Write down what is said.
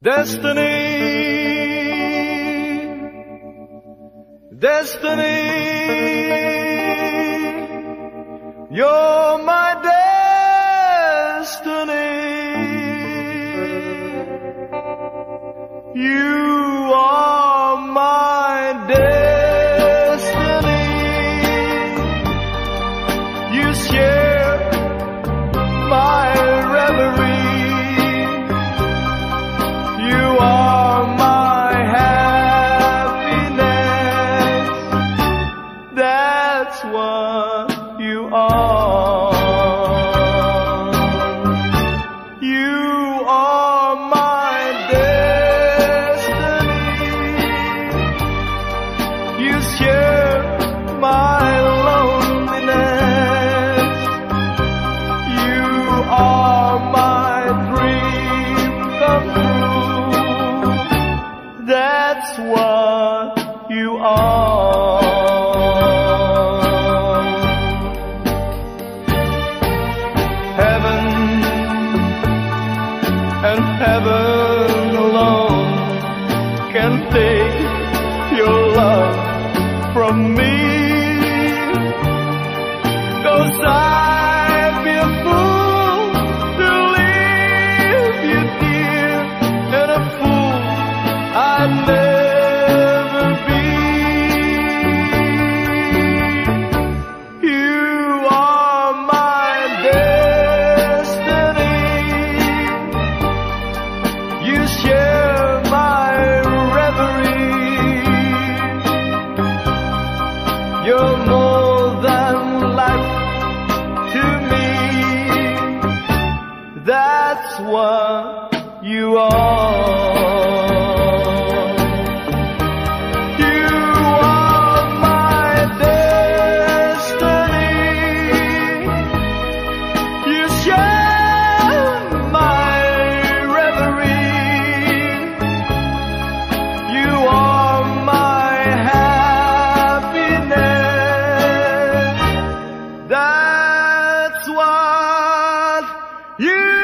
Destiny, destiny, you're my destiny, you are my destiny, you share my reverie. That's what you are. You are my destiny. You share my loneliness. You are my dream come true. That's what you are. And heaven alone can take your love from me. 'Cause I'd be a fool to leave you dear, and a fool I'd never be. You are my destiny. You're more than life to me. That's what you are. You are my destiny. You share my reverie. You are you